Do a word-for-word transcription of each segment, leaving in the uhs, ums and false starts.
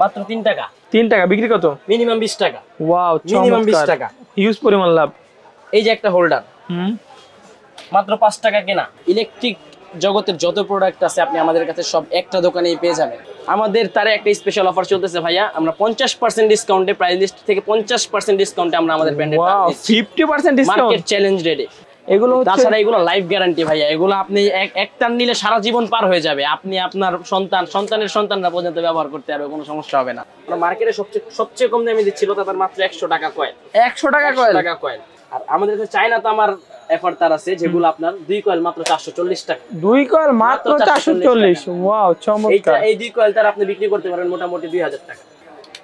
মাত্র তিন টাকা। তিন টাকা বিক্রি কত? মিনিমাম বিশ টাকা। ওয়াও, মিনিমাম বিশ টাকা। ইউজ পরিমাণ লাভ। এই যে একটা হোল্ডার, হুম, মাত্র পাঁচ টাকা কেনা। ইলেকট্রিক জগতের যত প্রোডাক্ট আছে আপনি আমাদের কাছে সব একটা দোকানেই পেয়ে যাবেন। আমাদের তারে একটা স্পেশাল অফার চলতেছে ভাইয়া, আমরা পঞ্চাশ পার্সেন্ট ডিসকাউন্টে প্রাইস লিস্ট থেকে পঞ্চাশ পার্সেন্ট ডিসকাউন্টে আমরা আমাদের ব্র্যান্ডের পঞ্চাশ percent discount market challenge ready. এগুলো তাছাড়া এগুলো লাইফ গ্যারান্টি ভাইয়া, এগুলো আপনি একটা নিলে সারা জীবন পার হয়ে যাবে, আপনি আপনার সন্তান সন্তানের সন্তানরা পর্যন্ত ব্যবহার করতে পারবে, কোনো সমস্যা হবে না। আমরা মার্কেটে সবচেয়ে সবচেয়ে কম দামে দিচ্ছি তার মাত্র একশো টাকা কয়েল। একশো টাকা কয়েল। আর আমাদের কাছে চায়না তো আমার এফার তার আছে যেগুলো আপনার দুই কয়েল মাত্র চারশো চল্লিশ টাকা। দুই কয়েল মাত্র চারশো চল্লিশ। ওয়াও চমৎকার। এই দুই কয়েল তার আপনি বিক্রি করতে পারেন মোটামুটি দুই হাজার টাকা।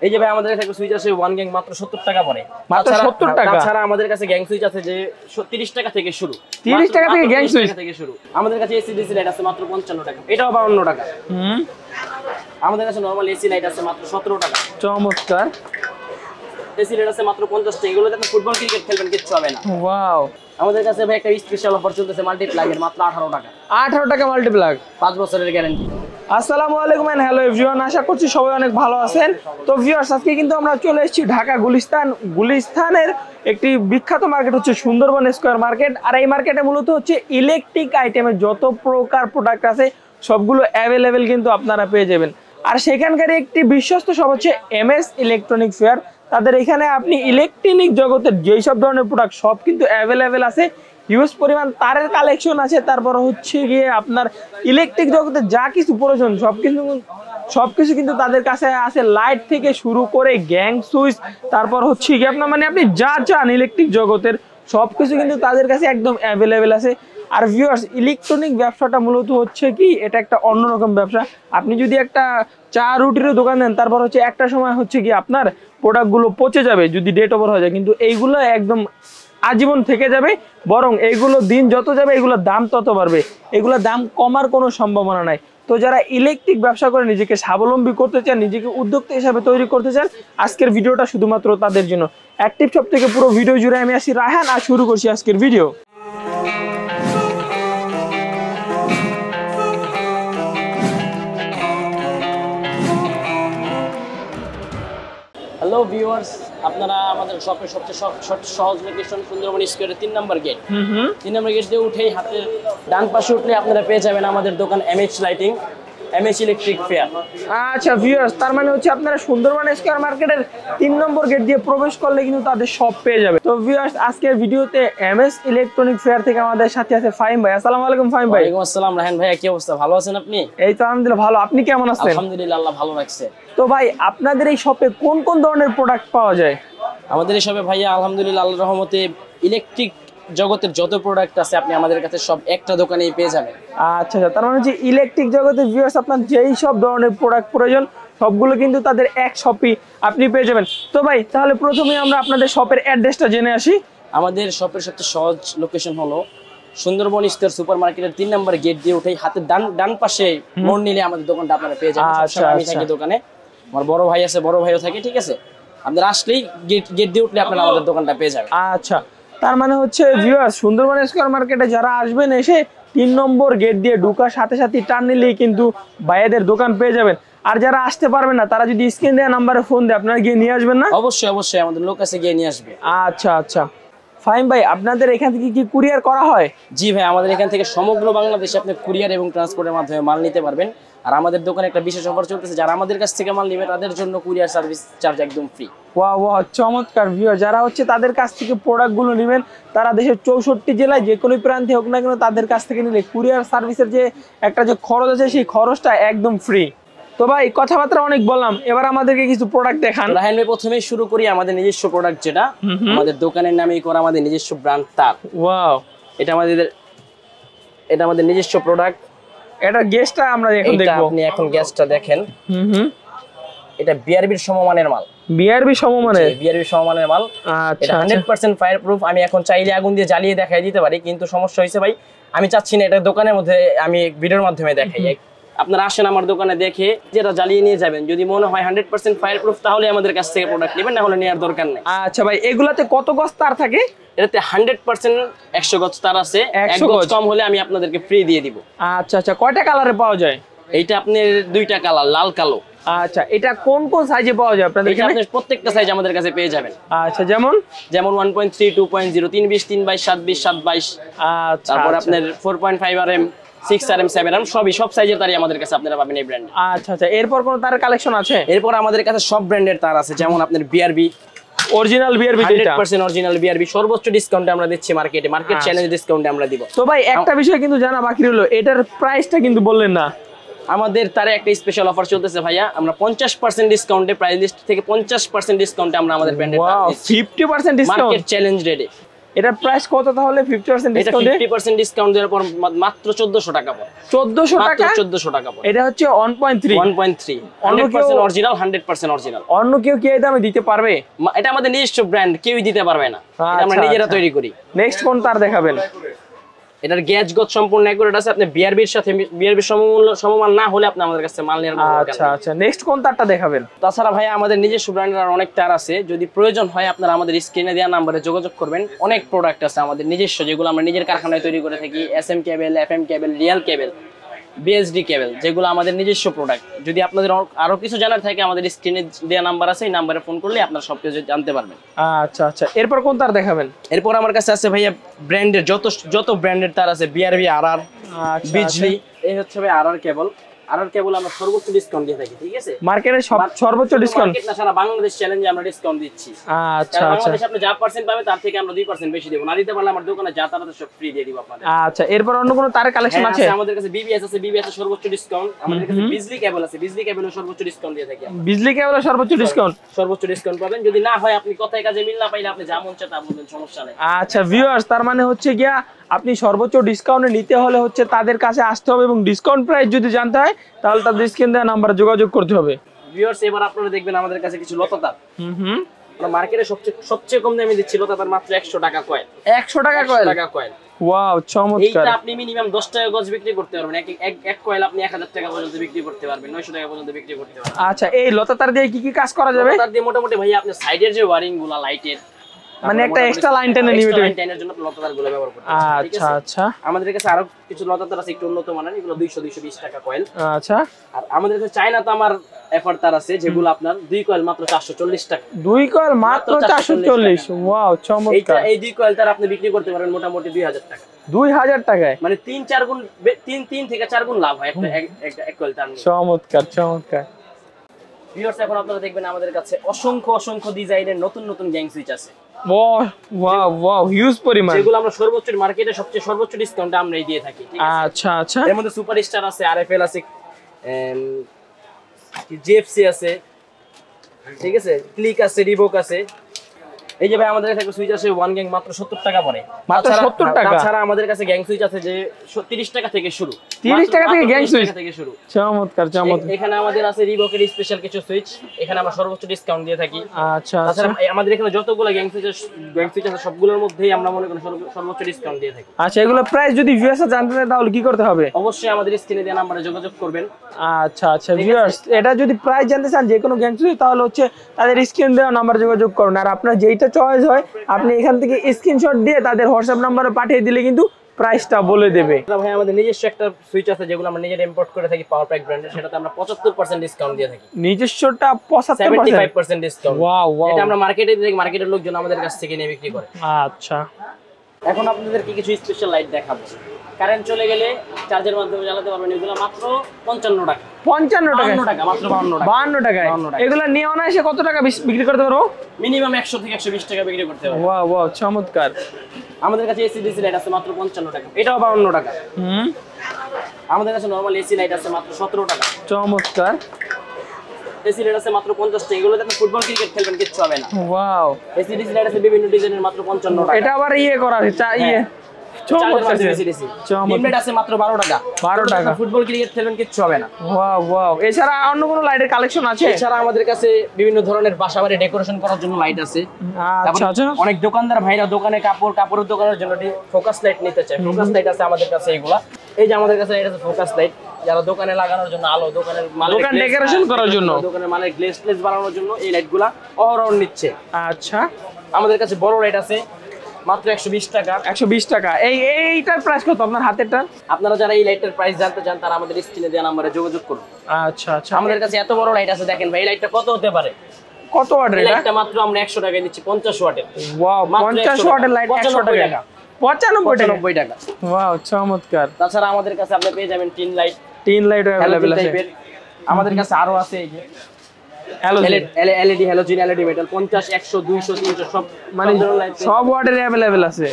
এই যে ভাই আমাদের কাছে সুইচ আছে ওয়ান গ্যাং মাত্র সত্তর টাকা পড়ে। মাত্র সত্তর টাকা। তাছাড়া আমাদের কাছে গ্যাং সুইচ আছে যে তিরিশ টাকা থেকে শুরু। তিরিশ টাকা থেকে গ্যাং সুইচ থেকে শুরু। আমাদের কাছে এসি ডিসি লাইট আছে মাত্র পঞ্চান্ন টাকা, এটাও বাউন্ন টাকা। হুম, আমাদের কাছে নরমাল এসি লাইট আছে মাত্র সতেরো টাকা। চমৎকার। এসি লাইট আছে মাত্র পঞ্চাশ টাকা। এগুলোতে আপনি ফুটবল ক্রিকেট খেলবেন কিচ্ছু হবে না। ওয়াও। আমাদের কাছে ভাই একটা স্পেশাল অফার চলতেছে মাল্টি প্লাগের, মাত্র আঠারো টাকা। আঠারো টাকা মাল্টি প্লাগ, পাঁচ বছরের গ্যারান্টি। আসসালামু আলাইকুম এন্ড হ্যালো এভরিওয়ান, আশা করছি সবাই অনেক ভালো আছেন। তো ভিউয়ার্স, আজকে কিন্তু আমরা চলে এসেছি ঢাকা গুলিস্তান। গুলিস্তানের একটি বিখ্যাত মার্কেট হচ্ছে সুন্দরবন স্কোয়ার মার্কেট। আর এই মার্কেটে মূলত হচ্ছে ইলেকট্রিক আইটেমের যত প্রকার প্রোডাক্ট আছে সবগুলো অ্যাভেলেবেল কিন্তু আপনারা পেয়ে যাবেন। আর সেখানকার একটি বিশ্বস্ত সব হচ্ছে এম এস ইলেকট্রনিক ফেয়ার। তাদের এখানে আপনি ইলেকট্রনিক জগতের যেই সব ধরনের প্রোডাক্ট সব কিন্তু অ্যাভেলেবেল আছে, হিউজ পরিমাণ তারের কালেকশন আছে। তারপর হচ্ছে গিয়ে আপনার ইলেকট্রিক জগতে যা কিছু প্রয়োজন সব কিছু সব কিছু কিন্তু তাদের কাছে আছে, লাইট থেকে শুরু করে গ্যাং সুইচ, তারপর হচ্ছে গিয়ে আপনার মানে আপনি যা চান ইলেকট্রিক জগতের সব কিছু কিন্তু তাদের কাছে একদম অ্যাভেলেবেল আছে। আর ভিউয়ার্স, ইলেকট্রনিক ব্যবসাটা মূলত হচ্ছে কি, এটা একটা অন্যরকম ব্যবসা। আপনি যদি একটা চা রুটিরও দোকান দেন, তারপর হচ্ছে একটা সময় হচ্ছে কি আপনার প্রোডাক্টগুলো পচে যাবে যদি ডেট ওভার হয়ে যায়, কিন্তু এইগুলো একদম আজীবন থেকে যাবে, বরং এইগুলো দিন যত যাবে এগুলোর দাম তত বাড়বে, এগুলোর দাম কমার কোনো সম্ভাবনা নাই। তো যারা ইলেকট্রিক ব্যবসা করে নিজেকে স্বাবলম্বী করতে চান, নিজেকে উদ্যোক্তা হিসাবে তৈরি করতে চান, আজকের ভিডিওটা শুধুমাত্র তাদের জন্য। অ্যাক্টিভ শপ থেকে পুরো ভিডিও জুড়ে আমি আসি রায়হান, আর শুরু করছি আজকের ভিডিও। হ্যালো ভিউয়ার্স, আপনারা আমাদের শপের সবচেয়ে সহজ লোকেশন সুন্দরবন স্কোয়ারের তিন নম্বর গেট। তিন নম্বর গেট দিয়ে উঠেই হাতের ডান পাশে উঠলে আপনারা পেয়ে যাবেন আমাদের দোকান MH lighting, MH electric fair. আচ্ছা ভিউয়ার্স, তার মানে হচ্ছে আপনারা সুন্দরবন স্কয়ার মার্কেটের তিন নম্বর গেট দিয়ে প্রবেশ করলে কিন্তু তাদের শপ পেয়ে যাবে। তো ভিউয়ার্স, আজকের ভিডিওতে এমএস ইলেকট্রনিক ফেয়ার থেকে আমাদের সাথে আছে ফাহিম ভাই। আসসালামু আলাইকুম ফাহিম ভাই। ওয়ালাইকুম আসসালাম রাহান ভাই, কি অবস্থা, ভালো আছেন আপনি? এই তো আলহামদুলিল্লাহ ভালো। আপনি কেমন আছেন? আলহামদুলিল্লাহ, আল্লাহ ভালো রাখছে। তো ভাই, আপনাদের এই শপে কোন কোন ধরনের প্রোডাক্ট পাওয়া যায়? আমাদের এই শপে ভাইয়া আলহামদুলিল্লাহ আল্লাহর রহমতে ইলেকট্রিক জগতের যত প্রোডাক্ট আছে আপনি আমাদের কাছে সব একটা দোকানেই পেয়ে যাবেন। আচ্ছা, তার মানে যে ইলেকট্রিক জগতের ভিউয়ার্স আপনার যেই সব ধরনের প্রোডাক্ট প্রয়োজন সবগুলো কিন্তু তাদের এক শপে আপনি পেয়ে যাবেন। তো ভাই, তাহলে প্রথমে আমরা আপনাদের শপের অ্যাড্রেসটা জেনে আসি। আমাদের শপের সবচেয়ে সহজ লোকেশন হলো সুন্দরবন স্কয়ার সুপার মার্কেটের তিন নম্বর গেট দিয়ে উঠেই হাতের ডান ডান পাশে মোড় নিলে আমাদের দোকানটা আপনারা পেয়ে যাবেন। আচ্ছা, আমি থাকি দোকানে, আমার বড় ভাই আছে, বড় ভাইও থাকে। ঠিক আছে, আপনারা আসলেই গেট গেট দিয়ে উঠলে আপনারা আমাদের দোকানটা পেয়ে যাবেন। আচ্ছা, তার মানে হচ্ছে ভিউয়ার্স, সুন্দরবন স্কয়ার মার্কেটে যারা আসবেন এসে তিন নম্বর গেট দিয়ে ঢুকার সাথে সাথে টার্ন নিলেই কিন্তু ভাইয়াদের দোকান পেয়ে যাবেন। আর যারা আসতে পারবেন না তারা যদি স্ক্রিন দেওয়া নাম্বারে ফোন দেয় আপনারা গিয়ে নিয়ে আসবেন না? অবশ্যই অবশ্যই, আমাদের লোক আছে গিয়ে নিয়ে আসবে। আচ্ছা আচ্ছা, ফাহিম ভাই, আপনাদের এখান থেকে কি কুরিয়ার করা হয়? জি ভাই, আমাদের এখান থেকে সমগ্র বাংলাদেশে আপনি কুরিয়ার এবং ট্রান্সপোর্টের মাধ্যমে মাল নিতে পারবেন। আর আমাদের দোকানে একটা বিশেষ অফার চলতেছে, যারা আমাদের কাছ থেকে মাল নেবে তাদের জন্য কুরিয়ার সার্ভিস চার্জ একদম ফ্রি। ওয়া ওয়া চমৎকার। ভিউয়ার, যারা হচ্ছে তাদের কাছ থেকে প্রোডাক্টগুলো নেবেন তারা দেশের চৌষট্টি জেলায় যে কোনো প্রান্তে হোক না কেন তাদের কাছ থেকে নিলে কুরিয়ার সার্ভিসের যে একটা যে খরচ আছে সেই খরচটা একদম ফ্রি। তো ভাই, কথাবার্তা অনেক বললাম, এবার আমাদেরকে কিছু প্রোডাক্ট দেখান। রাহেন ভাই, প্রথমে শুরু করি আমাদের নিজস্ব প্রোডাক্ট, যেটা আমাদের দোকানের নামেই করা, আমাদের নিজস্ব ব্র্যান্ড তার। ওয়াও, এটা আমাদের এটা আমাদের নিজস্ব প্রোডাক্ট। এটা গ্যাসটা আমরা এখন দেখব। আপনি এখন গ্যাসটা দেখেন, হুম হুম, এটা বিআরবির সমমানের মাল। বিআরবি সমমানের বিআরবি সমমানের মাল। আচ্ছা, একশো পার্সেন্ট ফায়ার প্রুফ। আমি এখন চাইলে আগুন দিয়ে জ্বালিয়ে দেখাই দিতে পারি, কিন্তু সমস্যা হইছে ভাই, আমি চাচ্ছি না এটা দোকানের মধ্যে আমি ভিডিওর মাধ্যমে দেখাই। আপনারা আসেন আমার দোকানে, দেখে যেটা জ্বালিয়ে নিয়ে যাবেন, যদি মনে হয় একশো পার্সেন্ট ফায়ার প্রুফ তাহলে আমাদের কাছ থেকে প্রোডাক্ট নেবেন, না হলে নেওয়ার দরকার নেই। আচ্ছা ভাই, এগুলাতে কত গজ তার থাকে? এটাতে একশো পার্সেন্ট একশো গজ তার আছে, এক গজ কম হলে আমি আপনাদেরকে ফ্রি দিয়ে দিব। আচ্ছা আচ্ছা, কয়টা কালারে পাওয়া যায়? এইটা আপনার দুইটা কালার, লাল কালো। আচ্ছা এটা কোন কোন সাইজে পাওয়া যায় আপনাদের এখানে আপনাদের প্রত্যেকটা সাইজ আমাদের কাছে পেয়ে যাবেন আচ্ছা যেমন যেমন one point three, two point zero, three twenty-three twenty-two, seven twenty-two আচ্ছা তারপর আপনার four point five R M six R M seven R M সবই সব সাইজের তারই আমাদের কাছে আপনারা পাবেন এই ব্র্যান্ড আচ্ছা আচ্ছা এরপর কোন তার কালেকশন আছে এরপর আমাদের কাছে সব ব্র্যান্ডের তার আছে যেমন আপনার B R B original B R B যেটা one hundred percent original B R B সর্বোচ্চ ডিসকাউন্টে আমরা দিচ্ছি মার্কেটে মার্কেট চ্যালেঞ্জ ডিসকাউন্টে আমরা দিব তো ভাই একটা বিষয় কিন্তু জানা বাকি রইলো এটার প্রাইসটা কিন্তু বললেন না আমাদের তারে একটা স্পেশাল অফার চলতেছে ভাইয়া আমরা fifty percent ডিসকাউন্টে প্রাইস লিস্ট থেকে fifty percent ডিসকাউন্টে আমরা আমাদের ব্র্যান্ডের fifty percent discount market challenge ready এটা প্রাইস কত তাহলে fifty percent ডিসকাউন্টে fifty percent ডিসকাউন্ট দেওয়ার পর মাত্র fourteen hundred টাকা পড়ে fourteen hundred টাকা পড়ে এটা হচ্ছে one point three one hundred percent original one hundred percent original অন্য কেউ কি এই দামে দিতে পারবে এটা আমাদের নিজস্ব ব্র্যান্ড কেউই দিতে পারবে না এটা আমরা নিজেরা তৈরি করি নেক্সট কোন তার দেখাবেন এটার গ্যাজ গত সম্পূর্ণ অ্যাকুরেট আছে আপনি B R B এর সাথে B R B সমমূল্য সমমান না হলে আপনি আমাদের কাছে মাল নেয়ার মত দরকার আচ্ছা আচ্ছা নেক্সট কোন তারটা দেখাবেন তাছাড়া ভাই আমাদের নিজস্ব ব্র্যান্ডের আর অনেক তার আছে যদি প্রয়োজন হয় আপনারা আমাদের স্ক্রিনে দেয়া নম্বরে যোগাযোগ করবেন অনেক প্রোডাক্ট আছে আমাদের নিজস্ব যেগুলো আমরা নিজের কারখানায় তৈরি করে থাকি S M cable F M cable real cable B S D cable যেগুলো আমাদের নিজস্ব প্রোডাক্ট যদি আপনাদের আরো কিছু জানার থাকে আমাদের স্ক্রিনে দেয়া নাম্বার আছে এই নম্বরে ফোন করলে আপনারা সবকিছু জানতে পারবেন আচ্ছা আচ্ছা এরপর কোন তার দেখাবেন এরপর আমার কাছে আছে ভাইয়া ব্র্যান্ডের যত যত ব্র্যান্ডের তার আছে B R B R R বিজলি এই হচ্ছে ভাই R R কেবল R R কেবল আমরা সর্বোচ্চ ডিসকাউন্ট দিয়ে থাকি ঠিক আছে মার্কেটে সর্বোচ্চ ডিসকাউন্ট মার্কেট না সারা বাংলাদেশ চ্যালেঞ্জে আমরা ডিসকাউন্ট দিচ্ছি আচ্ছা আচ্ছা বাংলাদেশে আপনি যা পার্সেন্ট পাবেন তার থেকে আমরা two percent বেশি দেব না দিতে পারলে আমার দোকানে যা তার সব ফ্রি দিয়ে দিব আপনাদের আচ্ছা এরপর অন্য কোন তার কালেকশন আছে আমাদের কাছে B B S আছে B B S এর সর্বোচ্চ ডিসকাউন্ট আমাদের কাছে বিজলি কেবল আছে বিজলি কেবলের সর্বোচ্চ ডিসকাউন্ট দিয়ে থাকি আমরা বিজলি কেবলের সর্বোচ্চ ডিসকাউন্ট সর্বোচ্চ ডিসকাউন্ট পাবেন যদি না হয় আপনি কথায় কাজে মিল না পাইলে আপনি যা মন চায় তা বলবেন সমস্যা নাই আচ্ছা ভিউয়ার্স তার মানে হচ্ছে গিয়া আপনি সর্বোচ্চ ডিসকাউন্টে নিতে হলে হচ্ছে তাদের কাছে আসতে হবে এবং ডিসকাউন্ট প্রাইস যদি জানতে হয় তাহলে তাদের স্ক্রিন দেওয়া নম্বরে যোগাযোগ করতে হবে ভিউয়ার্স এবার আপনারা দেখবেন আমাদের কাছে কিছু লতা তার হুম হুম আমরা মার্কেটে সবচেয়ে সবচেয়ে কম দামে দিচ্ছি লতা তার মাত্র একশো টাকা কয়েল একশো টাকা কয়েল টাকা কয়েল ওয়াও চমৎকার এটা আপনি মিনিমাম দশ টাকা গজ বিক্রি করতে পারবেন এক এক কয়েল আপনি এক হাজার টাকা পর্যন্ত বিক্রি করতে পারবেন নয়শো টাকা পর্যন্ত বিক্রি করতে পারবেন আচ্ছা এই লতা তার দিয়ে কি কি কাজ করা যাবে তার দিয়ে মোটামুটি ভাই আপনি সাইডের যে ওয়্যারিংগুলো লাইটের মানে একটা এক্সট্রা লাইন টেনে নিয়ে টেনের জন্য লতাদার গুলো ব্যবহার করতে আচ্ছা আচ্ছা আমাদের কাছে আরো কিছু লতাদার আছে একটু উন্নত মানের এগুলো two hundred two twenty টাকা কয়েল আচ্ছা আর আমাদের কাছে চায়না তো আমার এফআর তার আছে যেগুলো আপনার দুই কয়েল মাত্র four forty টাকা দুই কয়েল মাত্র four forty ওয়াও চমৎকার এই দুই কয়েল তার আপনি বিক্রি করতে পারেন মোটামুটি two thousand টাকা two thousand টাকায় মানে তিন চার গুণ তিন থেকে চার গুণ লাভ হয় একটা এক কয়েল তার চমৎকার চমৎকার ভিউয়ার্স এখন আপনারা দেখবেন আমাদের কাছে অসংখ্য অসংখ্য ডিজাইনের নতুন নতুন গ্যাং সুইচ আছে ওয়াও ওয়াও ওয়াও হিউজ পরিমাণ যেগুলো আমরা সর্বোচ্চ মার্কেটে সবচেয়ে সর্বোচ্চ ডিসকাউন্টে আমরাই দিয়ে থাকি ঠিক আছে আচ্ছা আচ্ছা এর মধ্যে সুপারস্টার আছে R F L আছে G F C আছে ঠিক আছে ক্লিক আছে রিভোক আছে এই যে ভাই আমাদের কাছে সুইচ আছে ওয়ান গ্যাং মাত্র সত্তর টাকা পড়ে মাত্র সত্তর টাকা তাছাড়া আমাদের কাছে গ্যাং সুইচ আছে যে তিরিশ টাকা থেকে শুরু তিরিশ টাকা থেকে গ্যাং সুইচ থেকে শুরু চমৎকার চমৎকার এখানে আমাদের আছে রিবকের স্পেশাল কিছু সুইচ এখানে আমরা সর্বোচ্চ ডিসকাউন্ট দিয়ে থাকি আচ্ছা তাছাড়া আমাদের এখানে যতগুলো গ্যাং সুইচ গ্যাং সুইচ আছে সবগুলোর মধ্যেই আমরা মনে করি সর্বোচ্চ ডিসকাউন্ট দিয়ে থাকি আচ্ছা এগুলো প্রাইস যদি ভিউয়ার্স জানতে চায় তাহলে কি করতে হবে অবশ্যই আমাদের স্ক্রিনে দেওয়া নম্বরে যোগাযোগ করবেন আচ্ছা আচ্ছা ভিউয়ার্স এটা যদি প্রাইস জানতে চান যে কোনো গ্যাং সুইচ তাহলে হচ্ছে তাদের স্ক্রিনে দেওয়া নম্বরে যোগাযোগ করুন আর আপনারা যেই চয়েস হয় আপনি এখান থেকে স্ক্রিনশট দিয়ে তাদের WhatsApp নম্বরে পাঠিয়ে দিলে কিন্তু প্রাইসটা বলে দেবে ভাই আমাদের নিজস্ব একটা সুইচ আছে যেগুলো আমরা নিজেরা ইম্পোর্ট করে থাকি পাওয়ার প্যাক ব্র্যান্ডের সেটাতে আমরা পঁচাত্তর পার্সেন্ট ডিসকাউন্ট দিয়ে থাকি নিজস্বটা পঁচাত্তর percent seventy-five percent discount wow wow এটা আমরা মার্কেটে থেকে মার্কেটের লোকজন আমাদের কাছ থেকে নিয়ে বিক্রি করে আচ্ছা এখন আপনাদের কি কিছু স্পেশাল লাইট দেখাবো কারেন্ট চলে গেলে চার্জের মাধ্যমে জ্বালাতে পারবেন এগুলো মাত্র পঞ্চান্ন টাকা পঞ্চান্ন টাকা টাকা মাত্র বাহান্ন টাকা এগুলো নিয়ে অনায়াসে কত টাকা বিক্রি করতে পারো মিনিমাম একশো থেকে একশো বিশ টাকা বিক্রি করতে পারো ওয়াও ওয়াও চমৎকার আমাদের কাছে এসি ডিসি লাইট আছে মাত্র পঞ্চান্ন টাকা এটাও বাহান্ন টাকা হুম আমাদের কাছে নরমাল এসি লাইট আছে মাত্র সতেরো টাকা চমৎকার এসি লাইট আছে মাত্র পঞ্চাশ টাকা এগুলো যখন ফুটবল ক্রিকেট খেলবেন কিচ্ছু হবে না ওয়াও এসি ডিসি লাইট আছে বিভিন্ন ডিজাইনের মাত্র পঞ্চান্ন টাকা এটা আবার ইয়ে করা আছে ইয়ে বিভিন্ন ধরনের বাসাবাড়ি ডেকোরেশন করার জন্য লাইট আছে অনেক দোকানদার ভাইরা দোকানে কাপড় কাপড়ের দোকানের জন্য ফোকাস লাইট নিতে চায় ফোকাস লাইট আছে আমাদের কাছে এইগুলা এই যে আমাদের কাছে এটা ফোকাস লাইট যারা দোকানে লাগানোর জন্য আলো দোকানের মাল দোকান ডেকোরেশন করার জন্য দোকানের মানে গ্লেজ গ্লেজ বানানোর জন্য এই লাইটগুলা অহরহ নিচ্ছে আচ্ছা আমাদের কাছে বড় লাইট আছে মাত্র একশো বিশ টাকা একশো বিশ টাকা এই এইটার প্রাইস কত আপনার হাতেরটা আপনারা যারা এই লাইটের প্রাইস জানতে চান তারা আমাদের স্ক্রিনে দেওয়া নম্বরে যোগাযোগ করুন আচ্ছা আচ্ছা আমাদের কাছে এত বড় লাইট আছে দেখেন ভাই এই লাইটটা কত হতে পারে কত ওয়াটের লাইটটা মাত্র আমরা একশো টাকায় দিচ্ছি পঞ্চাশ ওয়াটের ওয়াও পঞ্চাশ ওয়াটের লাইট একশো টাকা পঁচানব্বই টাকা ওয়াও চমৎকার তাছাড়া আমাদের কাছে আপনি পেয়ে যাবেন tin light tin light available আছে আমাদের কাছে আরো আছে এই যে এলইডি হ্যালোজেন এলইডি মেটাল পঞ্চাশ একশো দুইশো তিনশো সব মানে সব ওয়াটের अवेलेबल আছে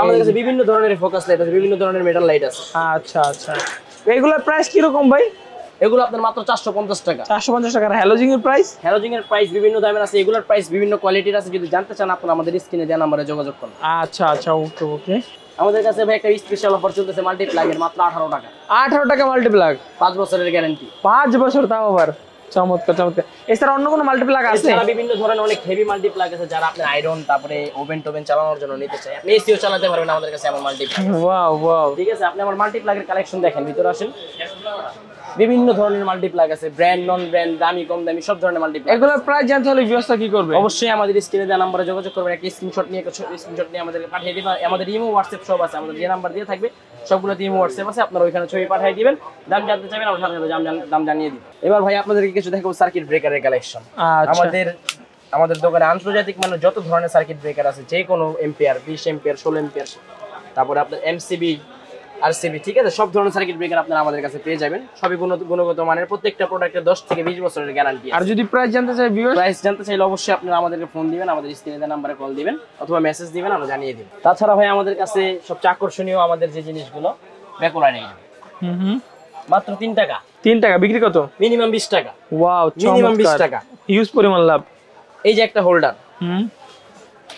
আমাদের কাছে বিভিন্ন ধরনের ফোকাস লাইট আছে বিভিন্ন ধরনের মেটাল লাইট আছে আচ্ছা আচ্ছা এগুলোর প্রাইস কি রকম ভাই এগুলো আপনার মাত্র চারশো পঞ্চাশ টাকা চারশো পঞ্চাশ টাকা হ্যালোজিং এর প্রাইস হ্যালোজিং এর প্রাইস বিভিন্ন দামের আছে এগুলোর প্রাইস বিভিন্ন কোয়ালিটির আছে যদি জানতে চান আপনারা আমাদের স্ক্রিনে দেওয়া নম্বরে যোগাযোগ করুন আচ্ছা আচ্ছা ওকে ওকে আমাদের কাছে ভাই একটা স্পেশাল অফার চলতেছে মাল্টি প্লাগের মাত্র আঠারো টাকা আঠারো টাকা মাল্টি প্লাগ পাঁচ বছরের গ্যারান্টি পাঁচ বছর তাও আবার চমৎকার চমৎকার এছাড়া অন্য কোনো মাল্টি প্লাগ আছে এছাড়া বিভিন্ন ধরনের অনেক হেভি মাল্টি প্লাগ আছে যারা আপনি আয়রন তারপরে ওভেন টোভেন চালানোর জন্য নিতে চাই আপনি এসিও চালাতে পারবেন আমাদের কাছে এমন মাল্টি প্লাগ ওয়াও ওয়াও ঠিক আছে আপনি আমার মাল্টি প্লাগের কালেকশন দেখেন ভিতরে আসেন বিভিন্ন ধরনের মাল্টি প্লাগ আছে ব্র্যান্ড নন ব্র্যান্ড দামি কম দামি সব ধরনের মাল্টি প্লাগ এগুলোর প্রাইস জানতে হলে ভিউয়াররা কি করবে অবশ্যই আমাদের স্ক্রিনে দেওয়া নম্বরে যোগাযোগ করবেন একটা স্ক্রিনশট নিয়ে একটা স্ক্রিনশট নিয়ে আমাদেরকে পাঠিয়ে দিবেন আমাদের ইমো WhatsApp সব আছে আমাদের যে নাম্বার দিয়ে থাকবে সবগুলোতে ইমো WhatsApp আছে আপনারা ওইখানে ছবি পাঠিয়ে দিবেন দাম জানতে চাইবেন আমরা সাথে সাথে দাম জানিয়ে দিই এবার ভাই আপনাদেরকে কিছু দেখাবো সার্কিট ব্রেকারের কালেকশন আমাদের আমাদের দোকানে আন্তর্জাতিক মানে যত ধরনের সার্কিট ব্রেকার আছে যে কোনো এম্পিয়ার বিশ এম্পিয়ার ষোলো এম্পিয়ার তারপরে আপনার এমসিবি আরসিবি ঠিক আছে সব ধরনের সার্কিট ব্রেকার আপনারা আমাদের কাছে পেয়ে যাবেন সবই গুণগত মানের প্রত্যেকটা প্রোডাক্টে দশ থেকে বিশ বছরের গ্যারান্টি আর যদি প্রাইস জানতে চাই ভিউয়ার প্রাইস জানতে চাইলে অবশ্যই আপনারা আমাদেরকে ফোন দিবেন আমাদের স্ক্রিনে দেওয়া নম্বরে কল দিবেন অথবা মেসেজ দিবেন আমরা জানিয়ে দেব তাছাড়া ভাই আমাদের কাছে সবচেয়ে আকর্ষণীয় আমাদের যে জিনিসগুলো ব্যাকোলা নেই হুম হুম মাত্র তিন টাকা তিন টাকা বিক্রি কত মিনিমাম বিশ টাকা ওয়াও মিনিমাম বিশ টাকা ইউজ পরিমাণ লাভ এই যে একটা হোল্ডার হুম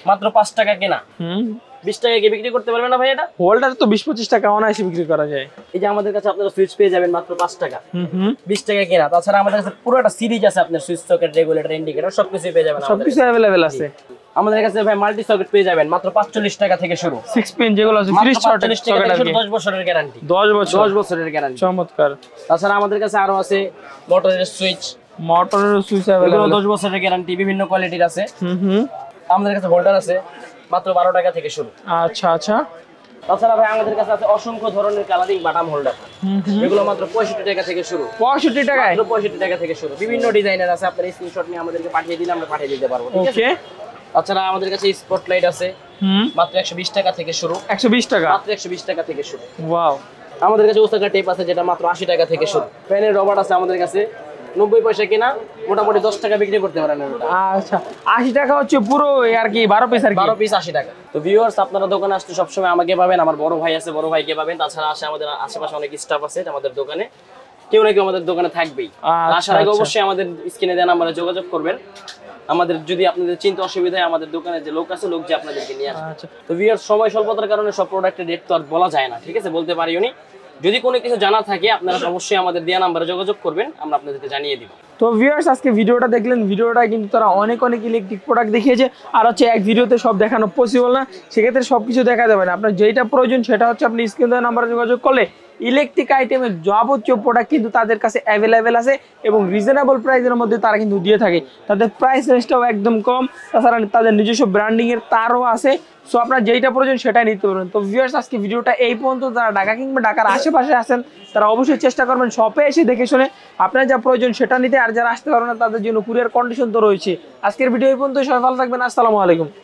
মাত্র পাঁচ টাকা কেনা হুম বিশ টাকায় কি বিক্রি করতে পারবে না ভাই এটা হোল্ডার তো বিশ পঁচিশ টাকা অনায়াসে বিক্রি করা যায় এই যে আমাদের কাছে আপনারা সুইচ পেয়ে যাবেন মাত্র পাঁচ টাকা হুম হুম বিশ টাকা কেনা তাছাড়া আমাদের কাছে পুরো একটা সিরিজ আছে আপনার সুইচ সকেট রেগুলেটর ইন্ডিকেটর সবকিছু পেয়ে যাবেন আমাদের সবকিছু अवेलेबल আছে আমাদের কাছে ভাই মাল্টি সকেট পেয়ে যাবেন মাত্র পাঁচচল্লিশ টাকা থেকে শুরু সিক্স পিন যেগুলো আছে ত্রিশ সকেট আছে দশ বছরের গ্যারান্টি দশ বছরের গ্যারান্টি চমৎকার তাছাড়া আমাদের কাছে আরো আছে মোটরের সুইচ মোটরের সুইচ अवेलेबल দশ বছরের গ্যারান্টি বিভিন্ন কোয়ালিটির আছে হুম হুম আমাদের কাছে হোল্ডার আছে মাত্র বারো টাকা থেকে শুরু আচ্ছা আচ্ছা তাছাড়া ভাই আমাদের কাছে আছে অসংখ্য ধরনের কালারিং বাটাম হোল্ডার এগুলো মাত্র পঁয়ষট্টি টাকা থেকে শুরু পঁয়ষট্টি টাকা মাত্র পঁয়ষট্টি টাকা থেকে শুরু বিভিন্ন ডিজাইনের আছে আপনারা স্ক্রিনশট নিয়ে আমাদেরকে পাঠিয়ে দিলে আমরা পাঠিয়ে দিতে পারবো ঠিক আছে তাছাড়া আমাদের কাছে স্পটলাইট আছে মাত্র একশো বিশ টাকা থেকে শুরু একশো বিশ টাকা মাত্র একশো বিশ টাকা থেকে শুরু ওয়াও আমাদের কাছে ওসাকা টেপ আছে যেটা মাত্র আশি টাকা থেকে শুরু ফ্যানের রবার্ট আছে আমাদের কাছে নব্বই পয়সা কিনা মোটামুটি দশ টাকা বিক্রি করতে পারেন ওটা আচ্ছা আশি টাকা হচ্ছে পুরো আর কি বারো পিস আর কি বারো পিস আশি টাকা তো ভিউয়ার্স আপনারা দোকানে আসতে সব সময় আমাকে পাবেন আমার বড় ভাই আছে বড় ভাইকে পাবেন তাছাড়া আসে আমাদের আশেপাশে অনেক স্টাফ আছে আমাদের দোকানে কেউ না কেউ আমাদের দোকানে থাকবেই আসার আগে অবশ্যই আমাদের স্ক্রিনে দেন আমরা যোগাযোগ করবেন আমাদের যদি আপনাদের চিন্তা অসুবিধা হয় আমাদের দোকানে যে লোক আছে লোক যে আপনাদেরকে নিয়ে আসবে আচ্ছা তো ভিউয়ার্স সময় স্বল্পতার কারণে সব প্রোডাক্টের রেট তো আর বলা যায় না ঠিক আছে বলতে পারিও না যদি কোনো কিছু জানা থাকে আপনারা অবশ্যই আমাদের দেয়া নম্বরে যোগাযোগ করবেন আমরা আপনাদেরকে জানিয়ে দেব তো ভিউয়ার্স আজকে ভিডিওটা দেখলেন ভিডিওটা কিন্তু তারা অনেক অনেক ইলেকট্রিক প্রোডাক্ট দেখিয়েছে আর হচ্ছে এক ভিডিওতে সব দেখানো পসিবল না সেক্ষেত্রে সব কিছু দেখা যাবে না আপনার যেটা প্রয়োজন সেটা হচ্ছে আপনি স্ক্রিনে দেওয়া নম্বরে যোগাযোগ করলে ইলেকট্রিক আইটেমের যাবতীয় প্রোডাক্ট কিন্তু তাদের কাছে অ্যাভেলেবেল আছে এবং রিজনেবল প্রাইসের মধ্যে তারা কিন্তু দিয়ে থাকে তাদের প্রাইস রেঞ্জটাও একদম কম তাছাড়া তাদের নিজস্ব ব্র্যান্ডিংয়ের তারও আছে সো আপনার যেইটা প্রয়োজন সেটাই নিতে পারবেন তো ভিউয়ার্স আজকে ভিডিওটা এই পর্যন্ত যারা ঢাকা কিংবা ঢাকার আশেপাশে আছেন তারা অবশ্যই চেষ্টা করবেন শপে এসে দেখে শুনে আপনার যা প্রয়োজন সেটা নিতে আর যারা আসতে পারবেন না তাদের জন্য কুরিয়ার কন্ডিশন তো রয়েছে আজকের ভিডিও এই পর্যন্ত সবাই ভালো থাকবেন আসসালামু আলাইকুম।